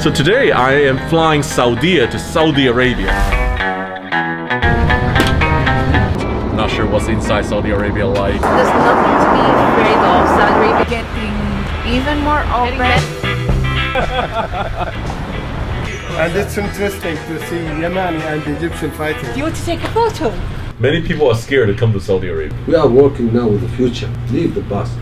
So today I am flying Saudia to Saudi Arabia. Not sure what's inside Saudi Arabia like. There's nothing to be afraid of. Saudi Arabia getting even more open. And it's interesting to see Yemeni and Egyptian fighters. Do you want to take a photo? Many people are scared to come to Saudi Arabia. We are working now with the future. Leave the past.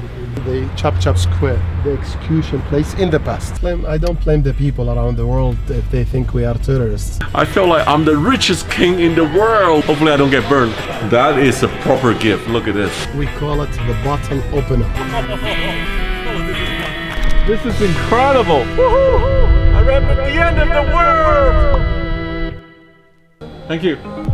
The Chop Chop Square, the execution place in the past. I don't blame the people around the world if they think we are terrorists. I feel like I'm the richest king in the world. Hopefully I don't get burned. That is a proper gift. Look at this. We call it the bottle opener. This is incredible. Woohoo! I'm at the end of the world! Thank you. Thank you.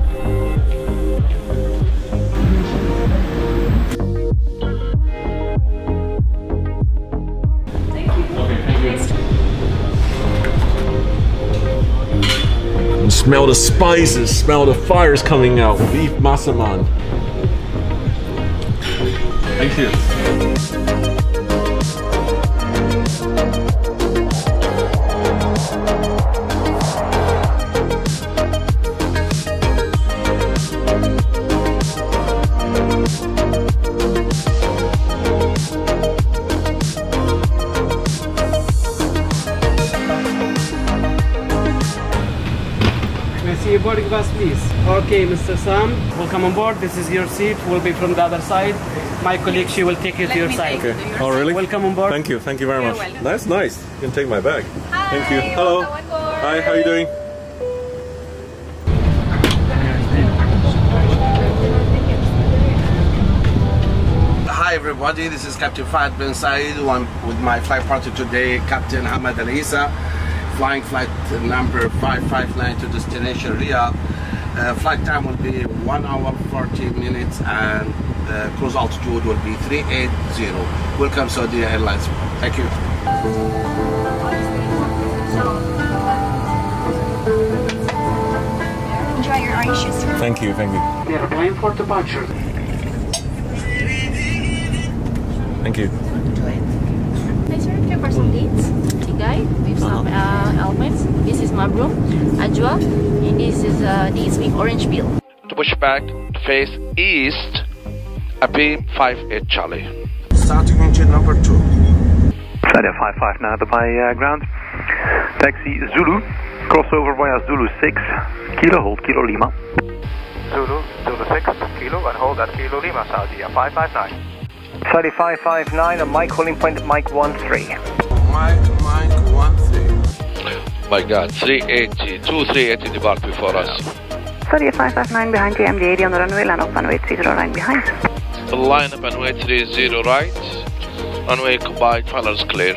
Smell the spices, smell the fires coming out. Beef masaman. Thank you. Boarding bus, please. Okay, Mr. Sam, welcome on board. This is your seat. We'll be from the other side. My colleague, she will take you to your side. Okay. Oh, really? Welcome on board. Thank you. Thank you very much. Welcome. That's nice. You can take my bag. Hi, thank you. Hello. Hi. How are you doing? Hi, everybody. This is Captain Fahad bin Said. I'm with my flight partner today, Captain Hamad Al Isa. Flying flight number 559 to destination Riyadh. Flight time will be 1 hour 40 minutes and cruise altitude will be 380. Welcome Saudia Airlines. Thank you. Enjoy your ice. Thank you, thank you. They are going for departure. Thank you. For some dates, Tigay with some almonds. This is Mabroom, Ajwa, and this is dates with orange peel. To push back, to face east, Abhi 58 Charlie. Starting engine number 2. Saudia 55 now Dubai ground. Taxi Zulu, crossover via Zulu 6, Kilo, hold Kilo Lima. Zulu, Zulu 6, Kilo and hold at Kilo Lima, Saudia 559. Saudi 559 and Mike holding point at Mike 13. Mike 13. My God, 380, 2380 depart before us. Saudi 559 behind you, MD80 on the runway, line up and wait 30 right behind. Line up and wait 30 right, runway combined, funnels clear.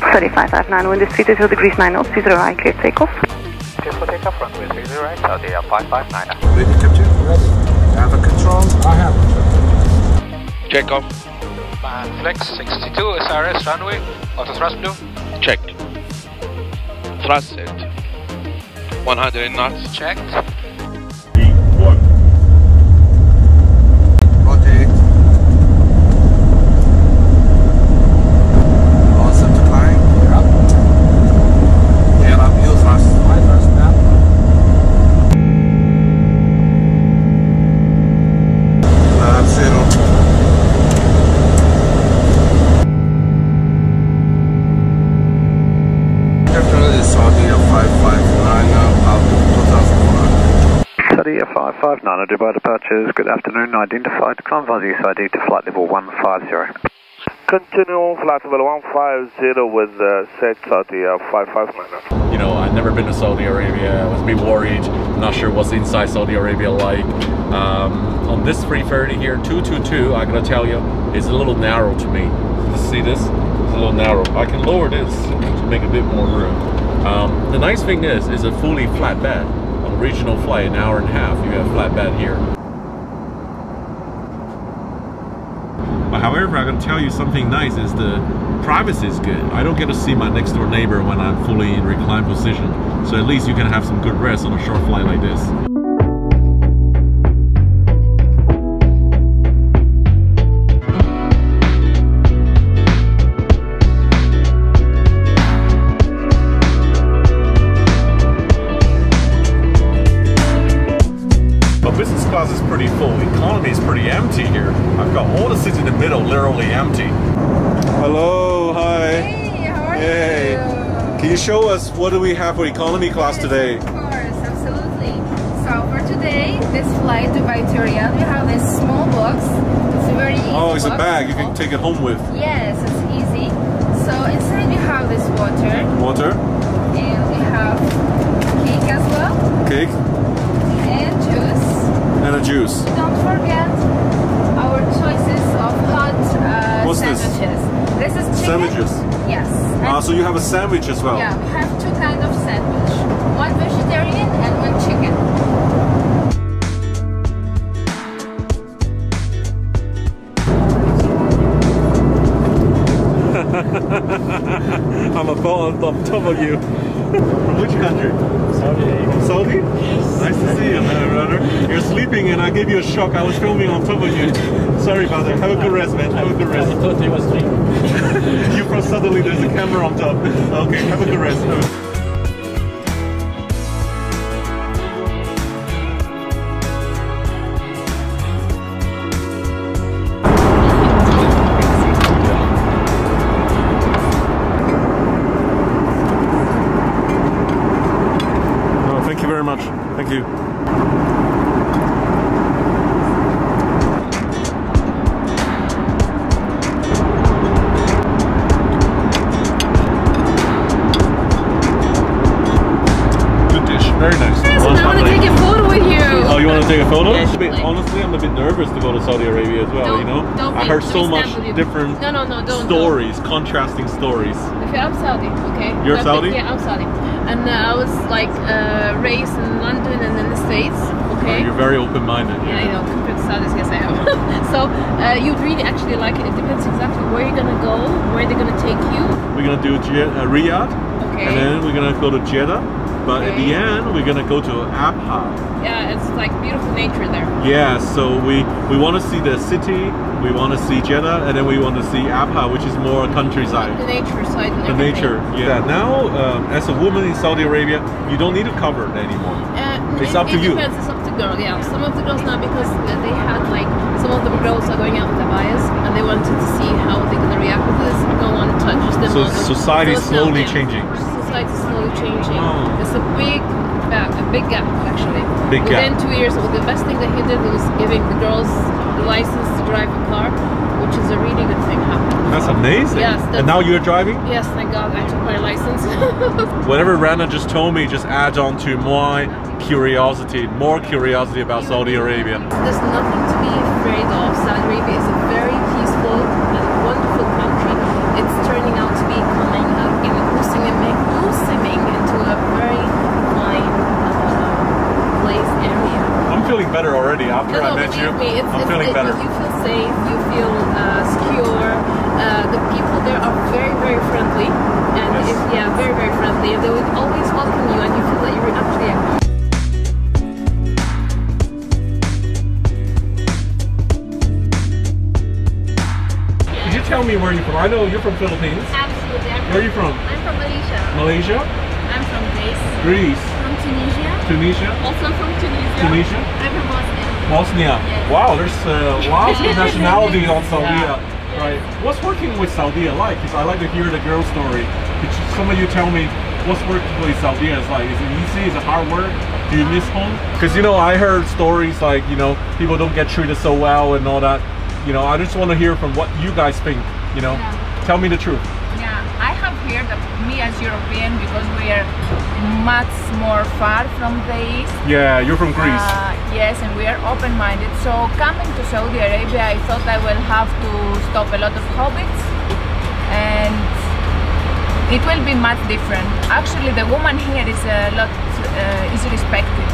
Saudi 559, wind is 32 degrees 9 knots, 30 right, clear takeoff. Clear for takeoff, runway 30 right, Saudi 559. Ready, Captain? Have a control? I have a control. Check off. Man, flex 62 SRS runway. Auto thrust blue. Check. Thrust set. 100 knots. Checked. B1. Rotate. All set to climb. Clear up. Clear up. Use thrust. High thrust now. Saudia 559, Dubai departures, good afternoon, identified, climb via SID to flight level 150. Continue flight level 150 with set Saudia 559. You know, I've never been to Saudi Arabia, I was a bit worried, not sure what's inside Saudi Arabia like. On this 330 here, 222, I gotta tell you, it's a little narrow to me. See this? It's a little narrow. I can lower this to make a bit more room. The nice thing is, it's a fully flat bed. Regional flight, an hour and a half, you have flatbed here. But however, I'm gonna tell you something nice is the privacy is good. I don't get to see my next door neighbor when I'm fully in reclined position. So at least you can have some good rest on a short flight like this. you show us what do we have for economy class today? Of course, absolutely. So for today, this flight Dubai to Riyadh, we have this small box. It's a very easy box. It's a bag you can take it home with. Yes, it's easy. So inside we have this water. Water. And we have cake as well. Cake. And juice. And a juice. Don't forget our choices of hot sandwiches. This is chicken. Sandwiches? Yes. So you have a sandwich as well? Yeah, we have two kinds of sandwich. One vegetarian and one chicken. I'm a ball on top of you. From which country? Saudi. Saudi? Yes. Nice to see you, man, brother. You're sleeping and I gave you a shock. I was filming on top of you. Sorry about that. Have a good rest, man. Have a good rest. I thought he was dreaming. You from suddenly there's a camera on top. Okay, have a good rest. Thank you. Good dish, very nice. Yes, I want to take a photo with you. Oh, you want to take a photo? Yes, honestly, I'm a bit nervous to go to Saudi Arabia as well, you know? I heard so much different stories, contrasting stories. Okay, I'm Saudi, okay? You're Saudi? Yeah, I'm Saudi. And I was like raised in London and in the States. Okay. You're very open-minded. Yeah, I know. Compared to Saudis, yes I am. So you'd really actually like it. It depends exactly where you're gonna go, where they're gonna take you. We're gonna do Riyadh, okay. And then we're gonna go to Jeddah. But okay. At the end, we're gonna go to Abha. Yeah, it's like beautiful nature there. Yeah. So we want to see the city. We want to see Jeddah, and then we want to see Abha, which is more countryside. The nature side. The nature, yeah. Now, as a woman in Saudi Arabia, you don't need a cover anymore. It's up to you. It's up to girls, yeah. Some of the girls now, because they had like, some of the girls are going out with abayas, and they wanted to see how they're going to react with this. We don't want to touch them. So society is slowly changing. Society is slowly changing. Oh. It's a big gap, actually. Big gap. Within 2 years, the best thing that he did was giving the girls the license to drive a car, which is a really good thing happening. That's amazing. Yes. That's, and now you're driving? Yes, thank God I took my license. Whatever Rana just told me just adds on to my curiosity, more curiosity about Saudi Arabia. There's nothing to be afraid of. Saudi Arabia is a very peaceful and wonderful country. It's turning out to be coming and blossoming into a very fine place area. I'm feeling better already after I met you. I'm feeling better. You feel safe, you feel secure. The people there are very, very friendly. And yes. Yeah, very, very friendly. And they would always welcome you and you feel that you're actually at home. Could you tell me where you're from? I know you're from Philippines. Absolutely. Where are you from? I'm from Malaysia. Malaysia? I'm from Greece. Greece. From Tunisia. Tunisia. Also from Tunisia. Tunisia. I'm from Bosnia. Bosnia. Yes. Wow, there's lots of nationalities on Saudia. Yeah. Right. What's working with Saudia like? Because I like to hear the girl story. Could some of you tell me what's working with Saudia is like? Is it easy? Is it hard work? Do you miss home? Because you know, I heard stories like, you know, people don't get treated so well and all that. You know, I just want to hear from what you guys think. You know, tell me the truth. Yeah, I have heard that me as European, because we are much more far from the East. Yeah, you're from Greece. Yes, and we are open-minded. So coming to Saudi Arabia, I thought I will have to stop a lot of hobbits and it will be much different. Actually, the woman here is a lot is respected.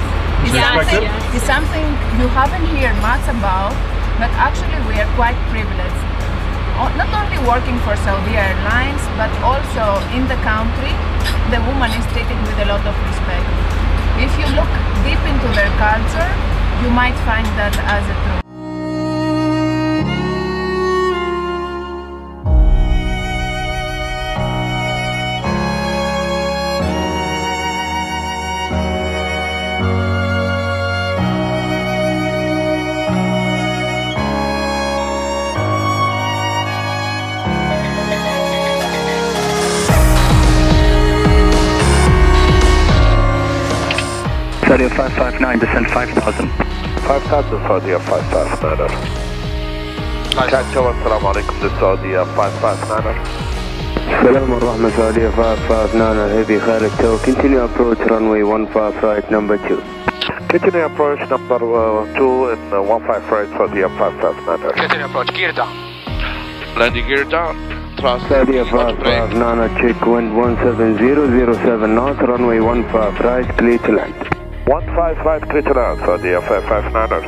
It's something, you haven't heard much about, but actually we are quite privileged. Not only working for Saudi Airlines, but also in the country, the woman is treated with a lot of respect. If you look deep into their culture, you might find that as a truth. Saudia 559, descend 5,000. 5,000, Saudia 559. Kacchawan, Assalamu alaikum, this is Saudia 559. Salam alaikum, Saudia 559, heavy Khair Tow. Continue approach runway 15 right, number 2. Continue approach number 2 and 15 right, Saudia 559. Continue approach, gear down. Landing gear down. Thrust. Saudia 559, check wind 17007 north, runway 15 right, clear to land. 15 right, clear to land, Saudia 559.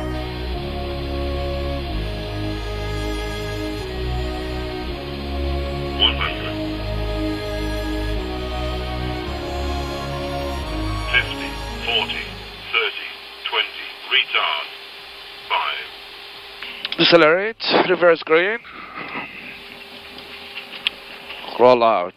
Decelerate, reverse green, roll out.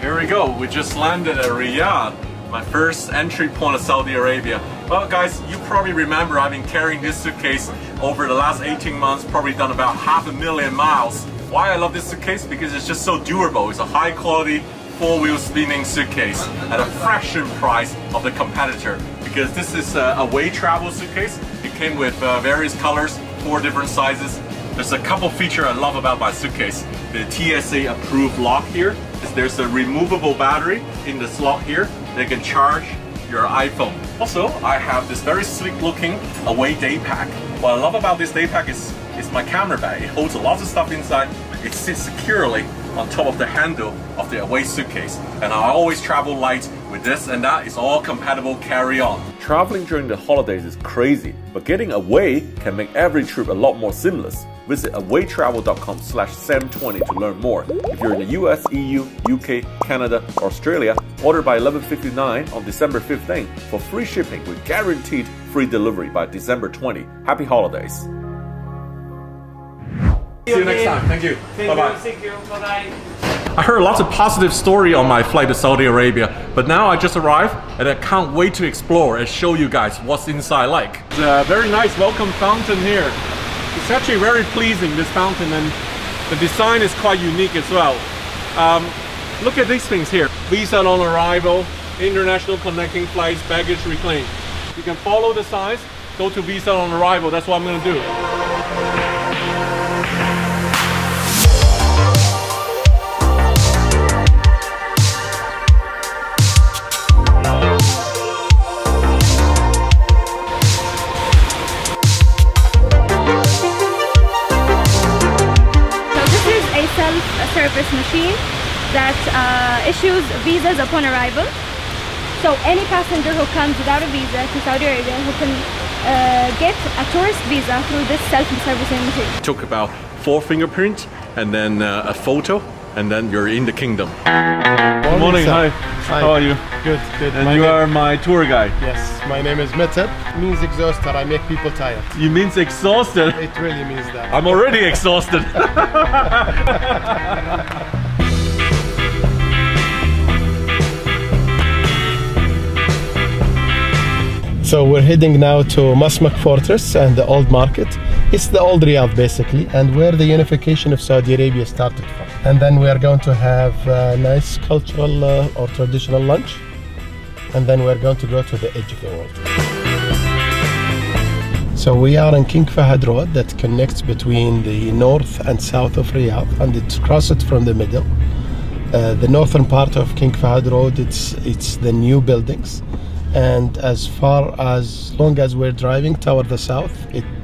Here we go, we just landed at Riyadh, my first entry point of Saudi Arabia. Well guys, you probably remember I've been carrying this suitcase over the last 18 months, probably done about 500,000 miles. Why I love this suitcase? Because it's just so durable. It's a high quality, four-wheel spinning suitcase at a fraction price of the competitor. Because this is a Away Travel suitcase, it came with various colors, 4 different sizes. There's a couple features I love about my suitcase. The TSA approved lock here. There's a removable battery in the slot here that can charge your iPhone. Also, I have this very sleek looking Away day pack. What I love about this day pack is my camera bag. It holds lots of stuff inside. It sits securely on top of the handle of the Away suitcase. And I always travel light with this and that. It's all compatible carry-on. Traveling during the holidays is crazy, but getting away can make every trip a lot more seamless. Visit awaytravel.com/720 to learn more. If you're in the US, EU, UK, Canada, or Australia, order by 11:59 on December 15 for free shipping with guaranteed free delivery by December 20. Happy holidays. See you next time. Thank you. Bye-bye. Thank you. Bye-bye. I heard lots of positive story on my flight to Saudi Arabia, but now I just arrived and I can't wait to explore and show you guys what's inside like. It's a very nice welcome fountain here. It's actually very pleasing, this fountain, and the design is quite unique as well. Look at these things here. Visa on arrival, international connecting flights, baggage reclaim. You can follow the signs, go to Visa on arrival. That's what I'm going to do. Service machine that issues visas upon arrival. So any passenger who comes without a visa to Saudi Arabia who can get a tourist visa through this self-servicing machine. It took about 4 fingerprints and then a photo, and then you're in the kingdom. Good morning, hi. Hi. How are you? Good, good. And you are my tour guide? Yes, my name is Metab. It means exhausted, I make people tired. You means exhausted? It really means that. I'm already exhausted. So we're heading now to Masmak Fortress and the Old Market. It's the old Riyadh basically, and where the unification of Saudi Arabia started from. And then we are going to have a nice cultural or traditional lunch, and then we're going to go to the edge of the world. So we are on King Fahad Road that connects between the north and south of Riyadh, and it crosses from the middle. The northern part of King Fahad Road, it's the new buildings. And as far as long as we're driving toward the south,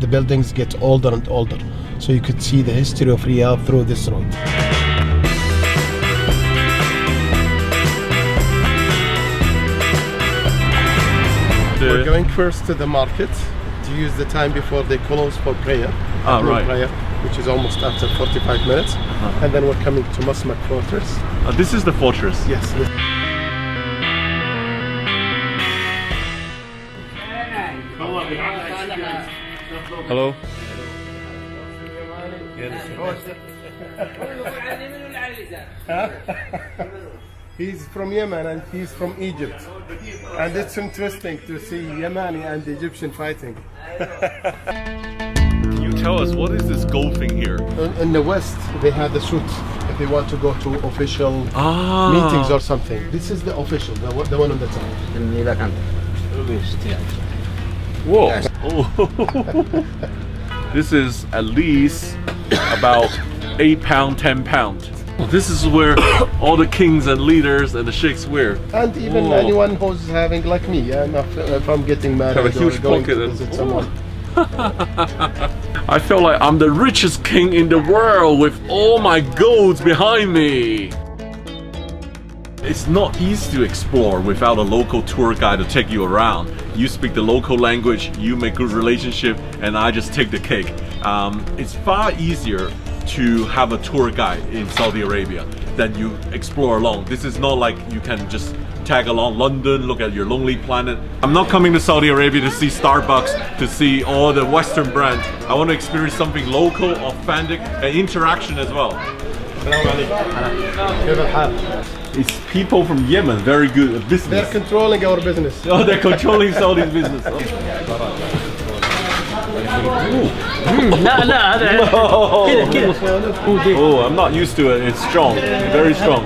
the buildings get older and older. So you could see the history of Riyadh through this road. We're going first to the market to use the time before they close for prayer. Ah, right. Prayer, which is almost after 45 minutes. Uh-huh. And then we're coming to Masmak Fortress. This is the fortress? Yes. Hello. He's from Yemen and he's from Egypt. And it's interesting to see Yemeni and Egyptian fighting. Can you tell us, what is this golfing here? In the West, they had the suit if they want to go to official meetings or something. This is the official, the one on the top. Whoa. Yes. Oh. This is at least about 8 pound, 10 pound. This is where all the kings and leaders and the sheikhs wear. And even anyone who's having like me, if I'm getting married, have a huge pocket and visit someone. I feel like I'm the richest king in the world with all my golds behind me. It's not easy to explore without a local tour guide to take you around. You speak the local language, you make good relationship, and I just take the cake. It's far easier to have a tour guide in Saudi Arabia than you explore alone. This is not like you can just tag along London, look at your Lonely Planet. I'm not coming to Saudi Arabia to see Starbucks, to see all the Western brands. I want to experience something local, authentic, and interaction as well. It's people from Yemen, very good at business. They're controlling our business. Oh, they're controlling Saudi's business. Oh, I'm not used to it. It's strong, very strong.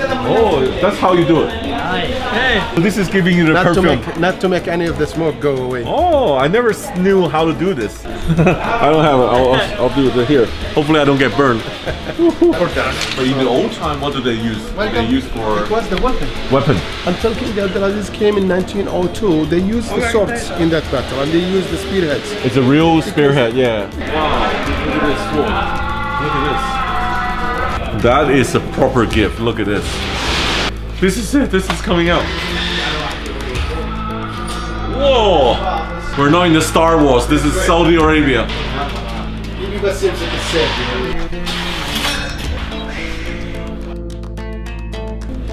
Oh, that's how you do it. Hey. This is giving you the perfume. Not to make any of the smoke go away. Oh, I never knew how to do this. I don't have it. I'll do it here. Hopefully I don't get burned. But in the old time, what do they use? It was the weapon. Until King Abdulaziz came in 1902, they used the swords in that battle and they used the spearheads. It's a real spearhead, yeah. Wow, look at this sword. Look at this. That is a proper gift. Look at this. This is it. This is coming out. Whoa! We're not in the Star Wars. This is Saudi Arabia.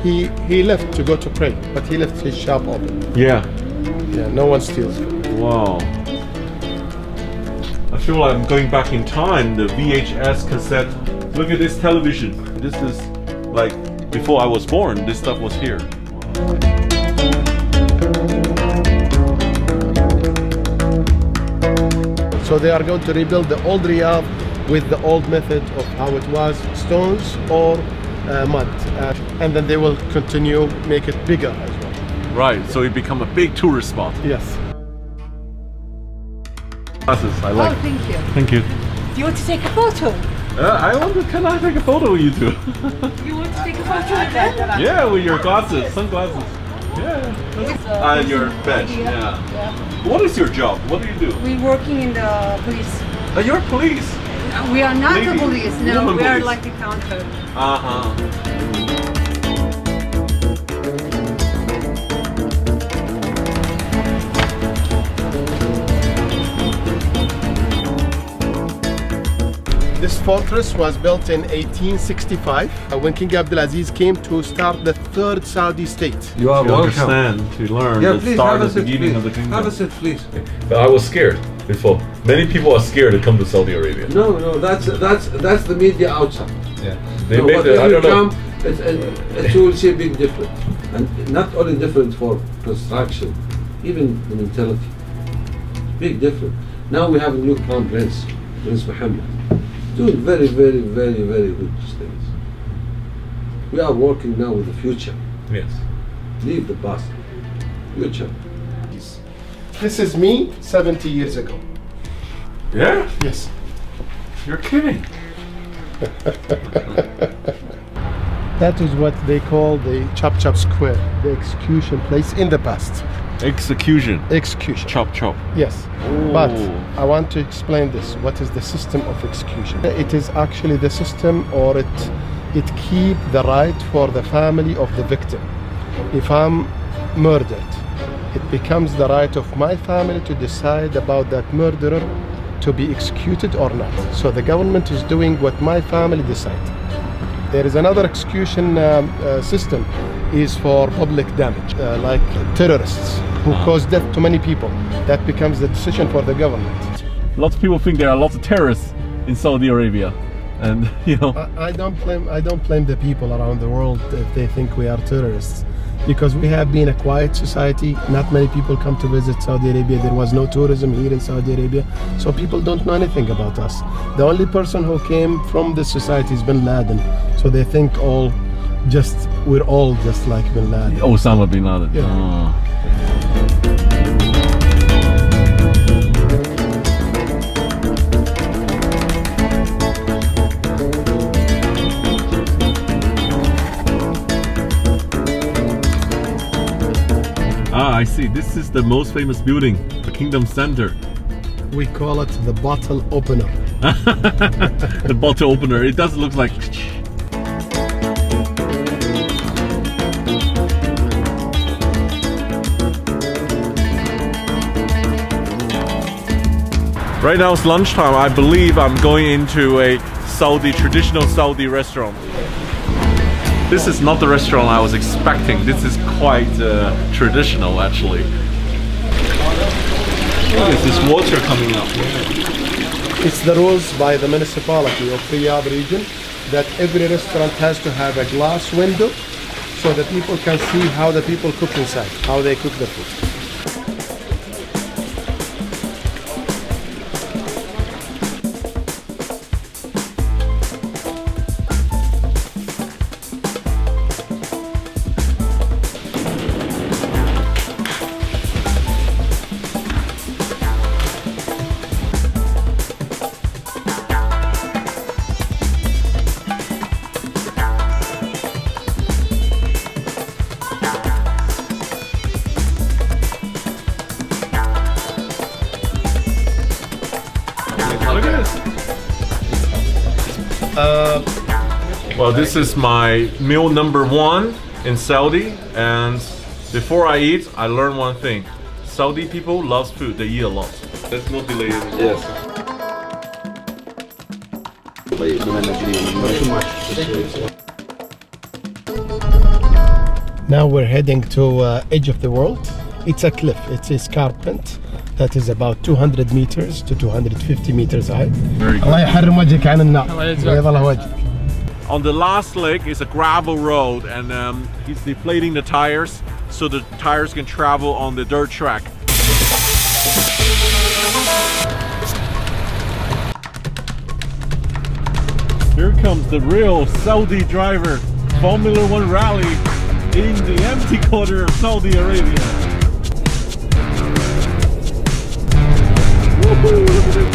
He left to go to pray, but he left his shop open. Yeah. Yeah. No one steals. Wow. I feel like I'm going back in time. The VHS cassette. Look at this television. This is like before I was born, this stuff was here. So they are going to rebuild the old Riyadh with the old method of how it was, stones or mud. And then they will continue, make it bigger as well. Right, so it become a big tourist spot. Yes. Glasses, I like. Oh, thank you. Thank you. Do you want to take a photo? I wonder, can I take a photo with you two? You want to take a photo again? Yeah, with your glasses, sunglasses. Yeah. And your badge, yeah. What is your job? What do you do? We're working in the police. You're police? We are not the police, no. We are like the counter. This fortress was built in 1865 when King Abdulaziz came to start the third Saudi state. You are welcome to learn Have a seat, please. I was scared before. Many people are scared to come to Saudi Arabia. No, no, that's the media outside. Yeah, they make the, you will see a big difference, and not only different for construction, even the mentality. Big difference. Now we have a new crown prince, Prince Mohammed. Doing very, very good things. We are working now with the future. Yes. Leave the past. Future. This is me 70 years ago. Yeah? Yes. You're kidding. That is what they call the Chop Chop Square, the execution place in the past. Execution. Execution. Chop chop. Yes. Ooh. But I want to explain this. What is the system of execution? It is actually the system, or it keeps the right for the family of the victim. If I'm murdered, it becomes the right of my family to decide about that murderer to be executed or not. So the government is doing what my family decides. There is another execution system is for public damage, like terrorists who cause death to many people. That becomes the decision for the government. Lots of people think there are lots of terrorists in Saudi Arabia. And you know, I don't blame the people around the world if they think we are terrorists, because we have been a quiet society. Not many people come to visit Saudi Arabia. There was no tourism here in Saudi Arabia, so people don't know anything about us. The only person who came from this society is Bin Laden, so they think all just we're all just like Bin Laden. Osama Bin Laden. Yeah. Oh. I see. This is the most famous building, the Kingdom Center. We call it the bottle opener. The bottle opener. It does look like. Right now it's lunchtime. I believe I'm going into a Saudi, traditional Saudi restaurant. This is not the restaurant I was expecting. This is quite traditional, actually. Look at this water coming up. It's the rules by the municipality of Riyadh region that every restaurant has to have a glass window so the people can see how the people cook inside, how they cook the food. Well, this is my meal number one in Saudi, and before I eat, I learned one thing. Saudi people love food, they eat a lot. There's no delay anymore. Yes. Now we're heading to edge of the world. It's a cliff, it's an escarpment that is about 200 meters to 250 meters high. Very good. On the last leg is a gravel road, and he's deflating the tires so the tires can travel on the dirt track. Here comes the real Saudi driver, Formula One rally in the empty quarter of Saudi Arabia. Woohoo, look at this.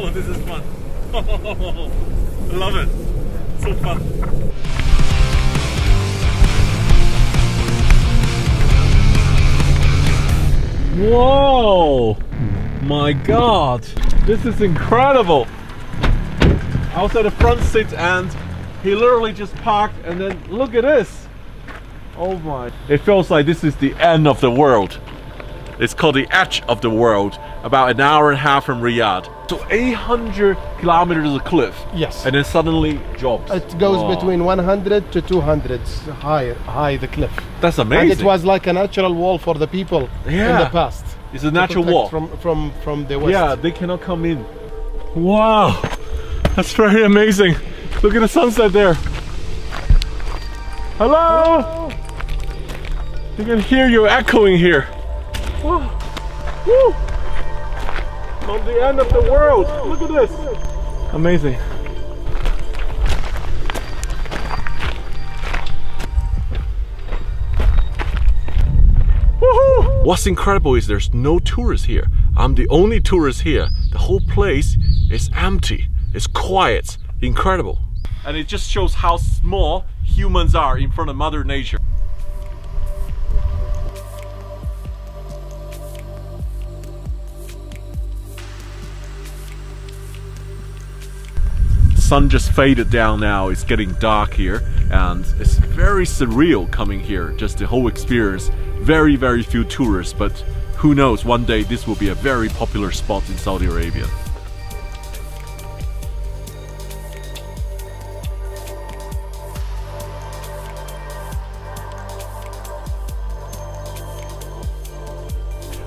Oh, this is fun. Oh, I love it. It's so fun. Whoa! My God! This is incredible! I was at the front seat and he literally just parked, and then look at this! Oh my. It feels like this is the end of the world. It's called the edge of the world, about an hour and a half from Riyadh. So 800 kilometers of cliff. Yes. And then suddenly drops. It goes between 100 to 200 high the cliff. That's amazing. And it was like a natural wall for the people in the past. It's a natural wall. From the west. Yeah, they cannot come in. Wow, that's very amazing. Look at the sunset there. Hello. You can hear you echoing here. Woo. Woo. On the end of the world. Look at this. Amazing. Woohoo! What's incredible is there's no tourists here. I'm the only tourist here. The whole place is empty. It's quiet. Incredible. And it just shows how small humans are in front of Mother Nature. sun just faded down now. It's getting dark here and it's very surreal coming here, just the whole experience. Very few tourists, but who knows, one day this will be a very popular spot in Saudi Arabia.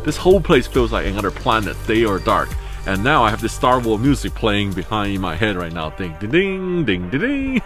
This whole place feels like another planet, day or dark. And now I have this Star Wars music playing behind my head right now. Ding, ding, ding, ding, ding, ding.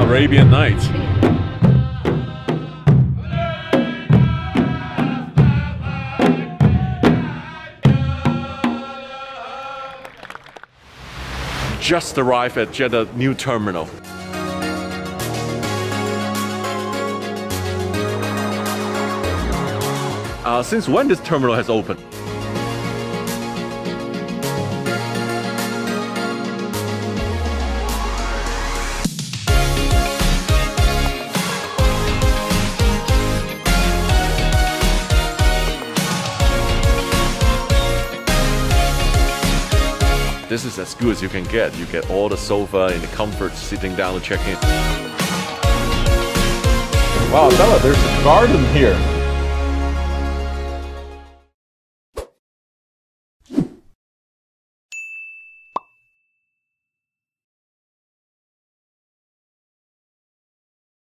Arabian Nights. Just arrived at Jeddah New Terminal. Since when this terminal has opened? This is as good as you can get. You get all the sofa and the comfort sitting down and checking. Wow, Bella, there's a garden here.